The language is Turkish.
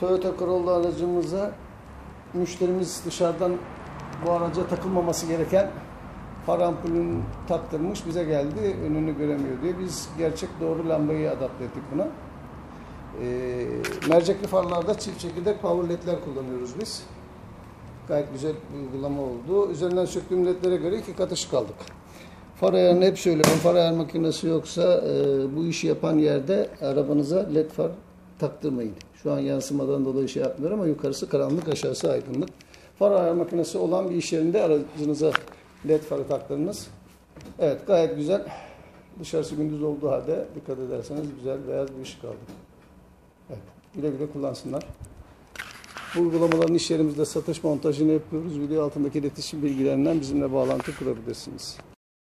Toyota Corolla aracımıza müşterimiz dışarıdan bu araca takılmaması gereken far ampulünü taktırmış, bize geldi, önünü göremiyor diye biz gerçek doğru lambayı adapte ettik buna. Mercekli farlarda çift çekirdek power ledler kullanıyoruz biz. Gayet güzel bir uygulama oldu. Üzerinden söktüğüm ledlere göre 2 kat ışık aldık. Far ayarını hep söylüyorum. Far ayar makinesi yoksa bu işi yapan yerde arabanıza led far taktırmayın. Şu an yansımadan dolayı şey yapmıyorum ama yukarısı karanlık, aşağısı aydınlık. Far ayar makinesi olan bir iş yerinde aracınıza led farı taktırınız. Evet, gayet güzel. Dışarısı gündüz olduğu halde dikkat ederseniz güzel beyaz bir ışık aldık. Evet, güle güle kullansınlar. Bu uygulamaların iş yerimizde satış montajını yapıyoruz. Video altındaki iletişim bilgilerinden bizimle bağlantı kurabilirsiniz.